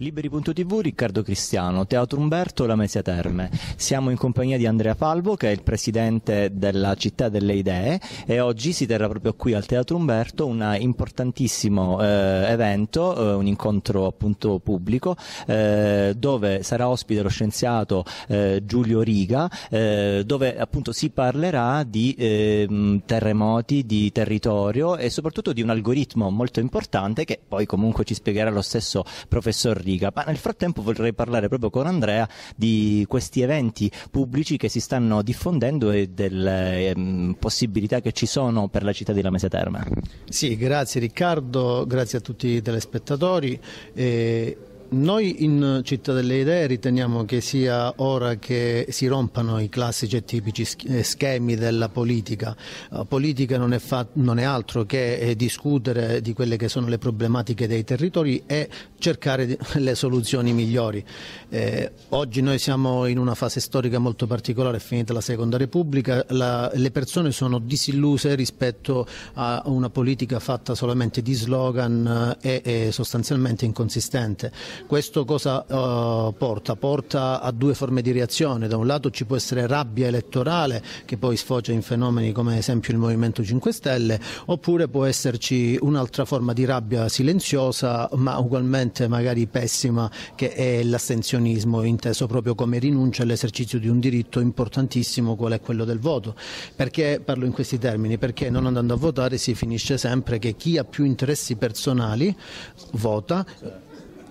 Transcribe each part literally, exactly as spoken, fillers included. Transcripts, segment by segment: Liberi punto tv, Riccardo Cristiano, Teatro Umberto, Lamezia Terme. Siamo in compagnia di Andrea Falvo, che è il presidente della Città delle Idee, e oggi si terrà proprio qui al Teatro Umberto un importantissimo eh, evento, eh, un incontro appunto pubblico, eh, dove sarà ospite lo scienziato eh, Giulio Riga, eh, dove appunto si parlerà di eh, terremoti, di territorio e soprattutto di un algoritmo molto importante che poi comunque ci spiegherà lo stesso professor Riga. Ma nel frattempo vorrei parlare proprio con Andrea di questi eventi pubblici che si stanno diffondendo e delle ehm, possibilità che ci sono per la città di Lamezia Terme. Sì, grazie Riccardo, grazie a tutti i telespettatori. Eh... Noi in Città delle Idee riteniamo che sia ora che si rompano i classici e tipici schemi della politica. La politica non è, non è altro che discutere di quelle che sono le problematiche dei territori e cercare le soluzioni migliori. Eh, oggi noi siamo in una fase storica molto particolare, è finita la Seconda Repubblica, la, le persone sono disilluse rispetto a una politica fatta solamente di slogan e, e sostanzialmente inconsistente. Questo cosa uh, porta? Porta a due forme di reazione. Da un lato ci può essere rabbia elettorale che poi sfocia in fenomeni come ad esempio il Movimento cinque Stelle, oppure può esserci un'altra forma di rabbia silenziosa ma ugualmente magari pessima, che è l'astensionismo, inteso proprio come rinuncia all'esercizio di un diritto importantissimo qual è quello del voto. Perché parlo in questi termini? Perché non andando a votare si finisce sempre che chi ha più interessi personali vota,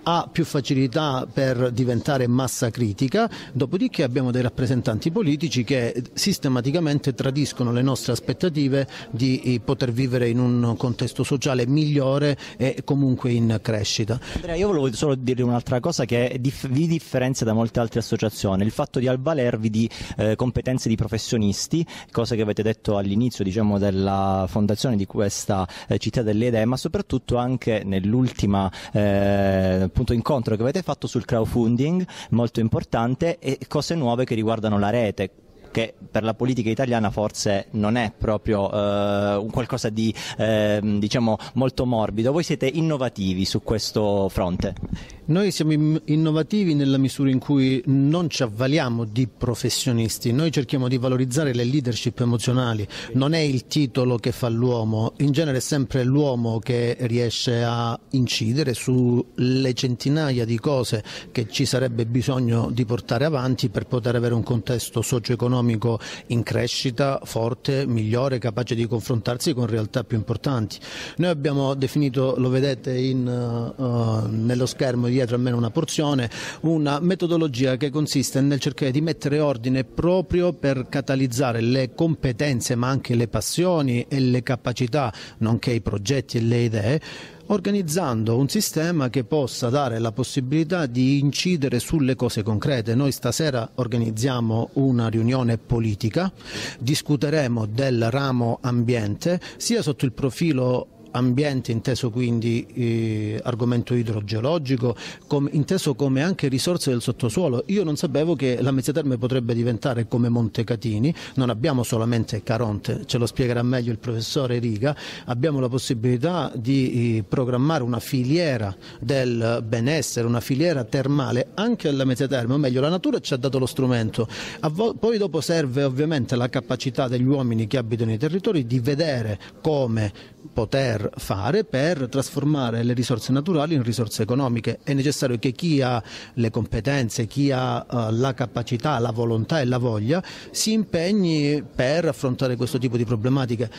ha più facilità per diventare massa critica, dopodiché abbiamo dei rappresentanti politici che sistematicamente tradiscono le nostre aspettative di poter vivere in un contesto sociale migliore e comunque in crescita. Andrea, io volevo solo dire un'altra cosa che vi differenzia da molte altre associazioni, il fatto di avvalervi di eh, competenze di professionisti, cosa che avete detto all'inizio, diciamo, della fondazione di questa eh, Città delle Idee, ma soprattutto anche nell'ultima eh, Punto incontro che avete fatto sul crowdfunding, molto importante, e cose nuove che riguardano la rete, che per la politica italiana forse non è proprio eh, qualcosa di eh, diciamo molto morbido. Voi siete innovativi su questo fronte? Noi siamo innovativi nella misura in cui non ci avvaliamo di professionisti, noi cerchiamo di valorizzare le leadership emozionali. Non è il titolo che fa l'uomo, in genere è sempre l'uomo che riesce a incidere sulle centinaia di cose che ci sarebbe bisogno di portare avanti per poter avere un contesto socio-economico in crescita, forte, migliore, capace di confrontarsi con realtà più importanti. Noi abbiamo definito, lo vedete in, uh, nello schermo di dietro almeno una porzione, una metodologia che consiste nel cercare di mettere ordine proprio per catalizzare le competenze ma anche le passioni e le capacità, nonché i progetti e le idee, organizzando un sistema che possa dare la possibilità di incidere sulle cose concrete. Noi stasera organizziamo una riunione politica, discuteremo del ramo ambiente sia sotto il profilo ambiente, inteso quindi eh, argomento idrogeologico, com, inteso come anche risorse del sottosuolo. Io non sapevo che la Lamezia Terme potrebbe diventare come Montecatini, non abbiamo solamente Caronte, ce lo spiegherà meglio il professore Riga, abbiamo la possibilità di eh, programmare una filiera del benessere, una filiera termale anche alla Lamezia Terme, o meglio la natura ci ha dato lo strumento. A poi dopo serve ovviamente la capacità degli uomini che abitano i territori di vedere come poter fare per trasformare le risorse naturali in risorse economiche. È necessario che chi ha le competenze, chi ha uh, la capacità, la volontà e la voglia si impegni per affrontare questo tipo di problematiche.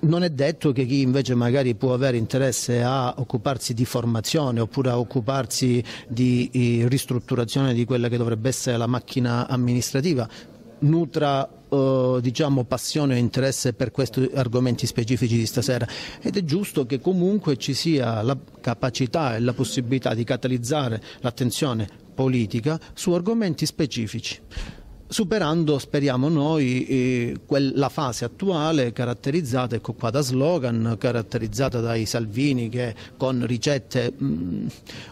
Non è detto che chi invece magari può avere interesse a occuparsi di formazione oppure a occuparsi di, di ristrutturazione di quella che dovrebbe essere la macchina amministrativa nutra eh, diciamo passione e interesse per questi argomenti specifici di stasera, ed è giusto che comunque ci sia la capacità e la possibilità di catalizzare l'attenzione politica su argomenti specifici. superando, speriamo noi, eh, quella fase attuale caratterizzata, ecco qua, da slogan, caratterizzata dai Salvini che con ricette mh,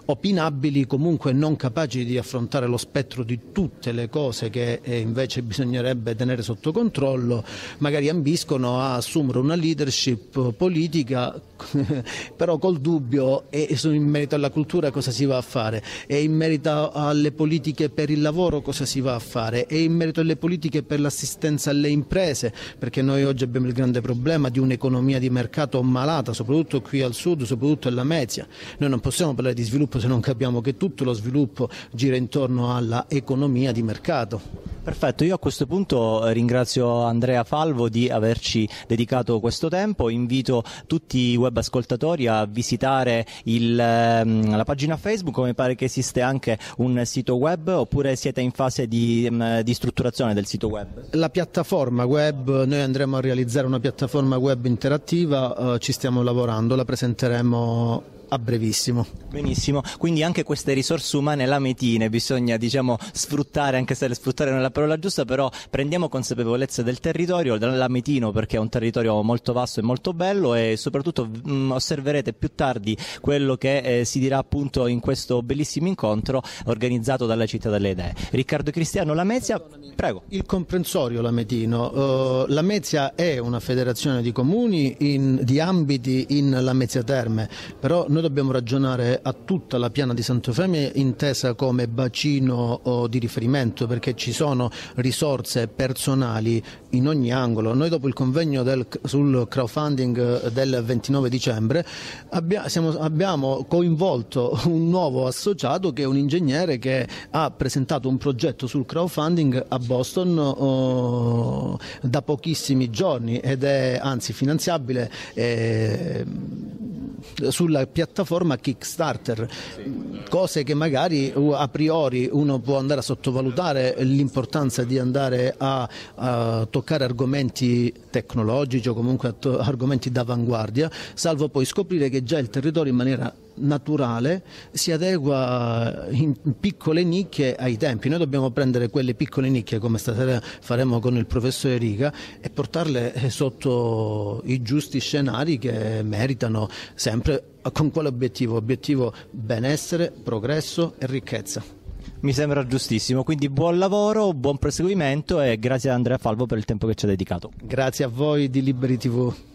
opinabili, comunque non capaci di affrontare lo spettro di tutte le cose che eh, invece bisognerebbe tenere sotto controllo, magari ambiscono a assumere una leadership politica però col dubbio e in merito alla cultura cosa si va a fare, e in merito alle politiche per il lavoro cosa si va a fare, e in merito alle politiche per l'assistenza alle imprese, perché noi oggi abbiamo il grande problema di un'economia di mercato malata, soprattutto qui al sud, soprattutto a Lamezia. Noi non possiamo parlare di sviluppo se non capiamo che tutto lo sviluppo gira intorno alla economia di mercato. Perfetto, io a questo punto ringrazio Andrea Falvo di averci dedicato questo tempo, invito tutti i web ascoltatori a visitare il, la pagina Facebook, come pare che esiste anche un sito web, oppure siete in fase di, di strutturazione del sito web? La piattaforma web, noi andremo a realizzare una piattaforma web interattiva, eh, ci stiamo lavorando, la presenteremo a brevissimo. Benissimo, quindi anche queste risorse umane lametine bisogna, diciamo, sfruttare, anche se sfruttare non è la parola giusta, però prendiamo consapevolezza del territorio, del Lametino, perché è un territorio molto vasto e molto bello, e soprattutto mh, osserverete più tardi quello che eh, si dirà appunto in questo bellissimo incontro organizzato dalla Città delle Idee. Riccardo Cristiano, Lamezia, prego. Il comprensorio lametino, uh, Lamezia è una federazione di comuni in, di ambiti in Lamezia Terme, però noi dobbiamo ragionare a tutta la piana di Santo Femme intesa come bacino di riferimento, perché ci sono risorse personali in ogni angolo. Noi dopo il convegno del, sul crowdfunding del ventinove dicembre abbia, siamo, abbiamo coinvolto un nuovo associato che è un ingegnere che ha presentato un progetto sul crowdfunding a Boston oh, da pochissimi giorni, ed è anzi finanziabile eh, sulla piattaforma Kickstarter, cose che magari a priori uno può andare a sottovalutare, l'importanza di andare a, a toccare argomenti tecnologici o comunque argomenti d'avanguardia, salvo poi scoprire che già il territorio in maniera naturale si adegua in piccole nicchie ai tempi. Noi dobbiamo prendere quelle piccole nicchie, come stasera faremo con il professore Riga, e portarle sotto i giusti scenari che meritano, sempre con quale obiettivo? Obiettivo benessere, progresso e ricchezza. Mi sembra giustissimo, quindi buon lavoro, buon proseguimento e grazie a Andrea Falvo per il tempo che ci ha dedicato. Grazie a voi di Liberi tivù.